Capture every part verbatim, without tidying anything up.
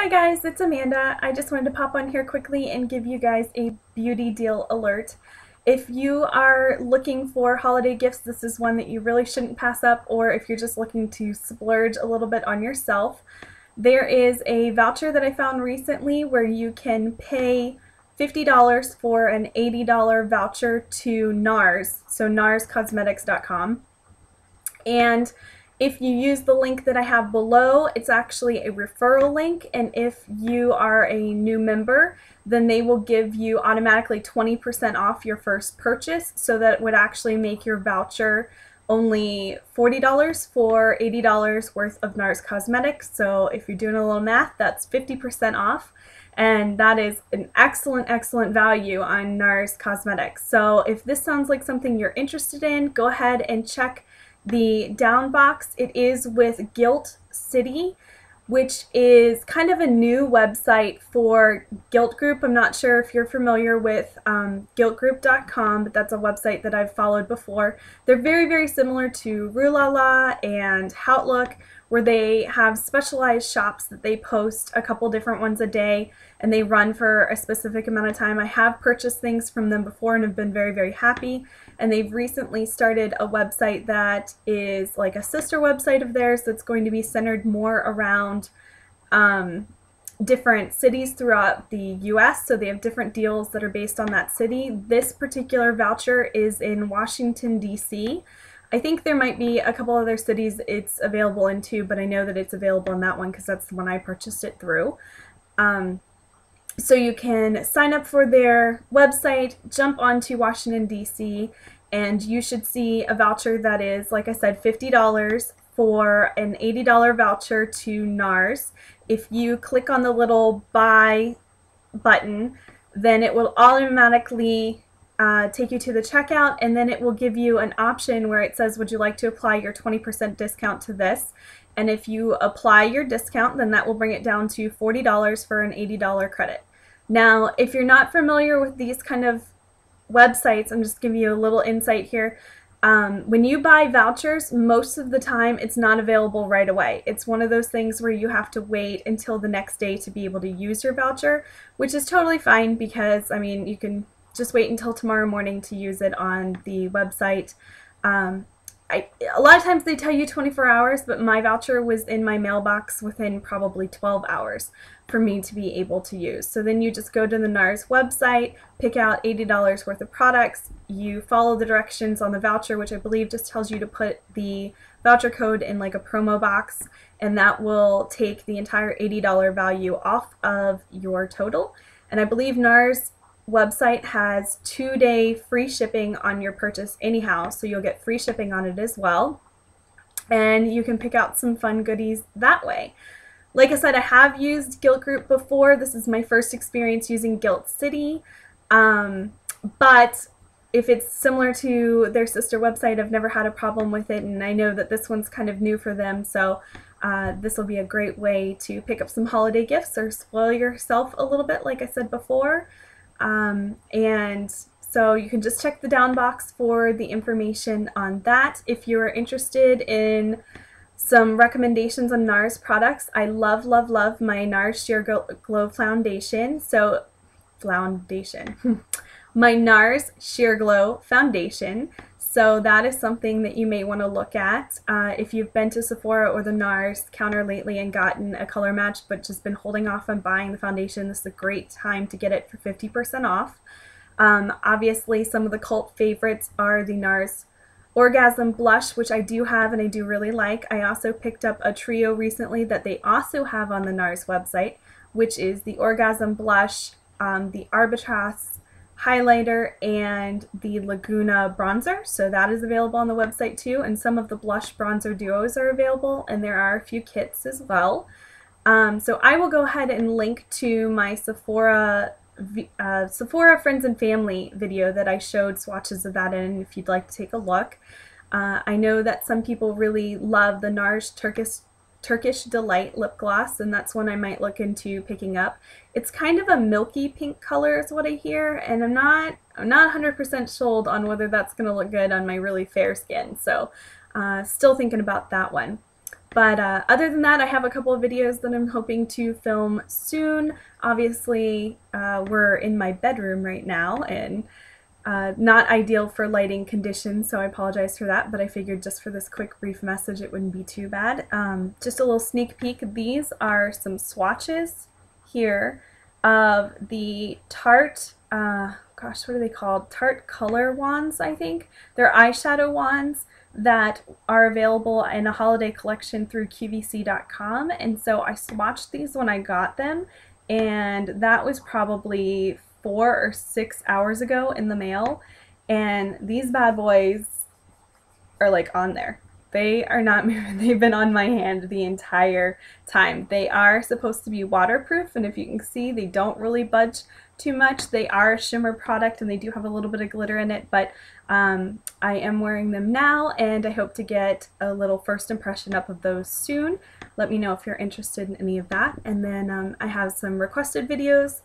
Hi guys, it's Amanda. I just wanted to pop on here quickly and give you guys a beauty deal alert. If you are looking for holiday gifts, this is one that you really shouldn't pass up, or if you're just looking to splurge a little bit on yourself. There is a voucher that I found recently where you can pay fifty dollars for an eighty dollar voucher to NARS, so nars cosmetics dot com. And if you use the link that I have below, it's actually a referral link, and if you are a new member, then they will give you automatically twenty percent off your first purchase, so that it would actually make your voucher only forty dollars for eighty dollars worth of NARS Cosmetics. So if you're doing a little math, that's fifty percent off, and that is an excellent, excellent value on NARS Cosmetics. So if this sounds like something you're interested in, go ahead and check the down box. It is with Gilt City, which is kind of a new website for Gilt Groupe. I'm not sure if you're familiar with um, gilt groupe dot com, but that's a website that I've followed before. They're very, very similar to Rue La La and HauteLook, where they have specialized shops that they post a couple different ones a day, and they run for a specific amount of time. I have purchased things from them before and have been very, very happy. And they've recently started a website that is like a sister website of theirs that's going to be centered more around um, different cities throughout the U S So they have different deals that are based on that city. This particular voucher is in Washington, D C I think there might be a couple other cities it's available in too, but I know that it's available in that one because that's the one I purchased it through. Um, so you can sign up for their website, jump onto Washington, D C, and you should see a voucher that is, like I said, fifty dollars for an eighty dollar voucher to NARS. If you click on the little buy button, then it will automatically Uh, take you to the checkout, and then it will give you an option where it says, would you like to apply your twenty percent discount to this? And if you apply your discount, then that will bring it down to forty dollars for an eighty dollar credit. Now, if you're not familiar with these kind of websites, I'm just giving you a little insight here. Um, when you buy vouchers, most of the time it's not available right away. It's one of those things where you have to wait until the next day to be able to use your voucher, which is totally fine because, I mean, you can just wait until tomorrow morning to use it on the website. Um, I, a lot of times they tell you twenty-four hours, but my voucher was in my mailbox within probably twelve hours for me to be able to use. So then you just go to the NARS website, pick out eighty dollars worth of products, you follow the directions on the voucher, which I believe just tells you to put the voucher code in like a promo box, and that will take the entire eighty dollar value off of your total. And I believe NARS website has two-day free shipping on your purchase anyhow, so you'll get free shipping on it as well, and you can pick out some fun goodies that way. Like I said, I have used Gilt Groupe before. This is my first experience using Gilt City, um, but if it's similar to their sister website, I've never had a problem with it, and I know that this one's kind of new for them, so uh, this will be a great way to pick up some holiday gifts or spoil yourself a little bit, like I said before. Um, and so you can just check the down box for the information on that. If you're interested in some recommendations on NARS products, I love, love, love my NARS Sheer Glow Foundation. So, foundation. My NARS Sheer Glow Foundation. So that is something that you may want to look at. Uh, if you've been to Sephora or the NARS counter lately and gotten a color match but just been holding off on buying the foundation, this is a great time to get it for fifty percent off. Um, obviously, some of the cult favorites are the NARS Orgasm Blush, which I do have and I do really like. I also picked up a trio recently that they also have on the NARS website, which is the Orgasm Blush, um, the Arbitraros highlighter, and the Laguna bronzer, so that is available on the website too, and some of the blush bronzer duos are available, and there are a few kits as well. Um, so I will go ahead and link to my Sephora uh, Sephora Friends and Family video that I showed swatches of that in if you'd like to take a look. Uh, I know that some people really love the NARS Turquoise Turkish Delight lip gloss, and that's one I might look into picking up. It's kind of a milky pink color is what I hear, and I'm not I'm not one hundred percent sold on whether that's going to look good on my really fair skin, so uh, still thinking about that one. But uh, other than that, I have a couple of videos that I'm hoping to film soon. Obviously, uh, we're in my bedroom right now, and uh, not ideal for lighting conditions, so I apologize for that, but I figured just for this quick brief message it wouldn't be too bad. Um, just a little sneak peek, these are some swatches here of the Tarte, uh, gosh, what are they called? Tarte Color Wands, I think. They're eyeshadow wands that are available in a holiday collection through Q V C dot com, and so I swatched these when I got them, and that was probably four or six hours ago in the mail, and these bad boys are like on there. They are not moving. They've been on my hand the entire time. They are supposed to be waterproof, and if you can see, they don't really budge too much. They are a shimmer product, and they do have a little bit of glitter in it, but um, I am wearing them now, and I hope to get a little first impression up of those soon. Let me know if you're interested in any of that. And then um, I have some requested videos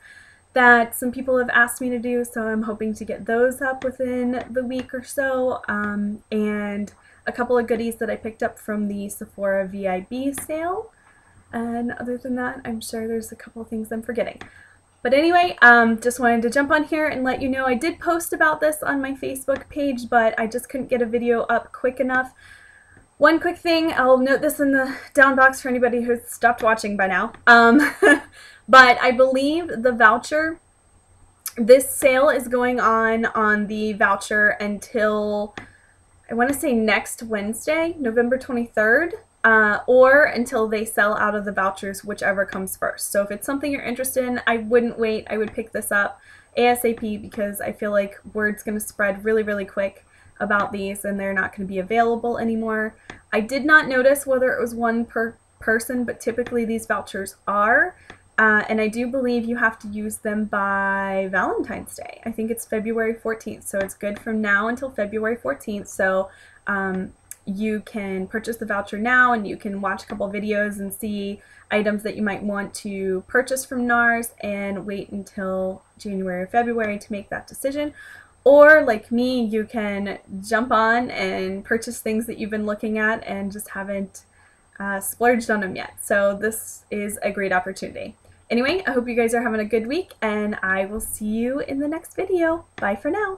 that some people have asked me to do, so I'm hoping to get those up within the week or so, um, and a couple of goodies that I picked up from the Sephora V I B sale. And other than that, I'm sure there's a couple of things I'm forgetting. But anyway, um, just wanted to jump on here and let you know I did post about this on my Facebook page, but I just couldn't get a video up quick enough. One quick thing, I'll note this in the down box for anybody who's stopped watching by now, um, but I believe the voucher, this sale is going on on the voucher until, I want to say next Wednesday, November twenty-third. Uh, or until they sell out of the vouchers, whichever comes first. So if it's something you're interested in, I wouldn't wait. I would pick this up ASAP because I feel like word's going to spread really, really quick about these, and they're not going to be available anymore. I did not notice whether it was one per person, but typically these vouchers are, uh, and I do believe you have to use them by Valentine's Day. I think it's February fourteenth, so it's good from now until February fourteenth, so um, you can purchase the voucher now, and you can watch a couple videos and see items that you might want to purchase from NARS and wait until January or February to make that decision. Or like me, you can jump on and purchase things that you've been looking at and just haven't uh, splurged on them yet. So this is a great opportunity. Anyway, I hope you guys are having a good week, and I will see you in the next video. Bye for now.